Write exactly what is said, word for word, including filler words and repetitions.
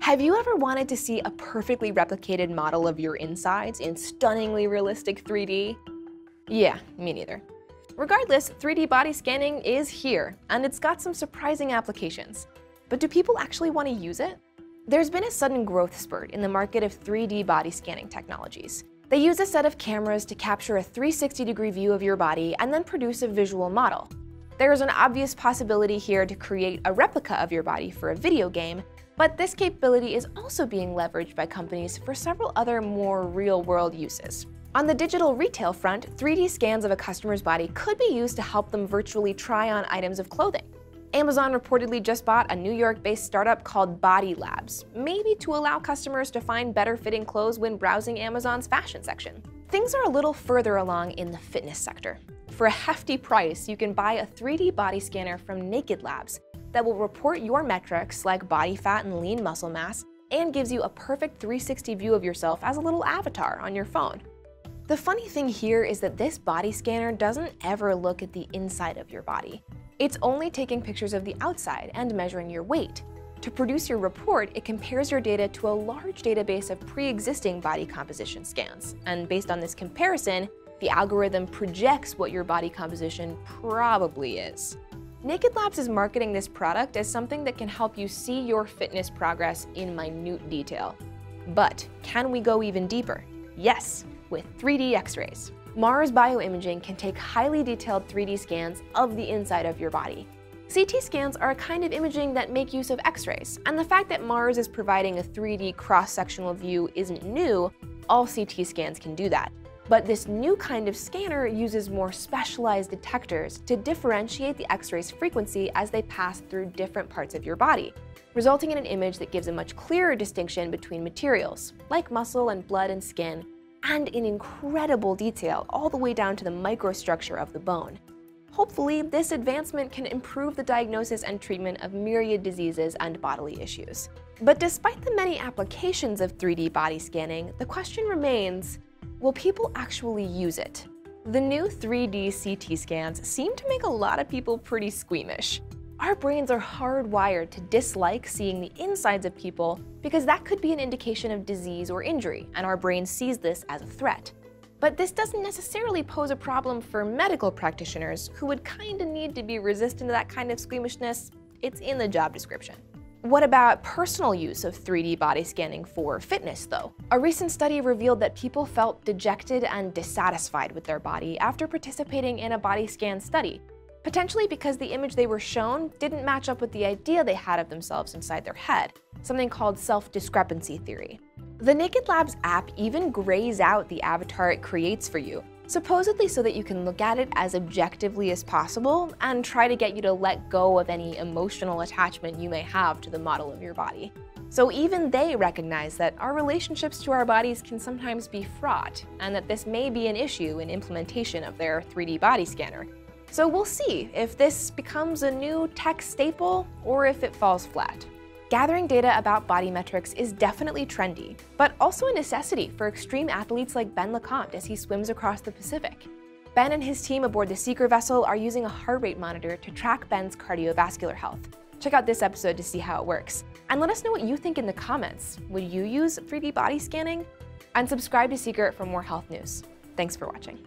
Have you ever wanted to see a perfectly replicated model of your insides in stunningly realistic three D? Yeah, me neither. Regardless, three D body scanning is here, and it's got some surprising applications. But do people actually want to use it? There's been a sudden growth spurt in the market of three D body scanning technologies. They use a set of cameras to capture a three sixty degree view of your body and then produce a visual model. There is an obvious possibility here to create a replica of your body for a video game, but this capability is also being leveraged by companies for several other more real-world uses. On the digital retail front, three D scans of a customer's body could be used to help them virtually try on items of clothing. Amazon reportedly just bought a New York-based startup called Body Labs, maybe to allow customers to find better-fitting clothes when browsing Amazon's fashion section. Things are a little further along in the fitness sector. For a hefty price, you can buy a three D body scanner from Naked Labs that will report your metrics like body fat and lean muscle mass and gives you a perfect three sixty view of yourself as a little avatar on your phone. The funny thing here is that this body scanner doesn't ever look at the inside of your body. It's only taking pictures of the outside and measuring your weight. To produce your report, it compares your data to a large database of pre-existing body composition scans. And based on this comparison, the algorithm projects what your body composition probably is. Naked Labs is marketing this product as something that can help you see your fitness progress in minute detail. But can we go even deeper? Yes, with three D X-rays. Mars Bioimaging can take highly detailed three D scans of the inside of your body. C T scans are a kind of imaging that make use of X-rays, and the fact that Mars is providing a three D cross-sectional view isn't new. All C T scans can do that. But this new kind of scanner uses more specialized detectors to differentiate the X-ray's frequency as they pass through different parts of your body, resulting in an image that gives a much clearer distinction between materials, like muscle and blood and skin, and in incredible detail all the way down to the microstructure of the bone. Hopefully, this advancement can improve the diagnosis and treatment of myriad diseases and bodily issues. But despite the many applications of three D body scanning, the question remains, will people actually use it? The new three D C T scans seem to make a lot of people pretty squeamish. Our brains are hardwired to dislike seeing the insides of people because that could be an indication of disease or injury, and our brain sees this as a threat. But this doesn't necessarily pose a problem for medical practitioners who would kinda need to be resistant to that kind of squeamishness. It's in the job description. What about personal use of three D body scanning for fitness, though? A recent study revealed that people felt dejected and dissatisfied with their body after participating in a body scan study, potentially because the image they were shown didn't match up with the idea they had of themselves inside their head, something called self-discrepancy theory. The Naked Labs app even grays out the avatar it creates for you, supposedly so that you can look at it as objectively as possible and try to get you to let go of any emotional attachment you may have to the model of your body. So even they recognize that our relationships to our bodies can sometimes be fraught, and that this may be an issue in implementation of their three D body scanner. So we'll see if this becomes a new tech staple or if it falls flat. Gathering data about body metrics is definitely trendy, but also a necessity for extreme athletes like Ben Lecomte as he swims across the Pacific. Ben and his team aboard the Seeker vessel are using a heart rate monitor to track Ben's cardiovascular health. Check out this episode to see how it works. And let us know what you think in the comments. Would you use three D body scanning? And subscribe to Seeker for more health news. Thanks for watching.